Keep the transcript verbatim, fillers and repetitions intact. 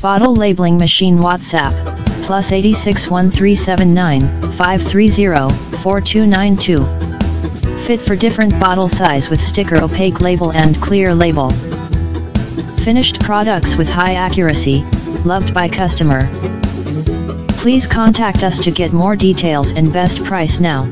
Photo Labeling Machine WhatsApp, plus eight six one three seven nine five three zero four two nine two. Fit for different bottle size with sticker, opaque label and clear label. Finished products with high accuracy, loved by customer. Please contact us to get more details and best price now.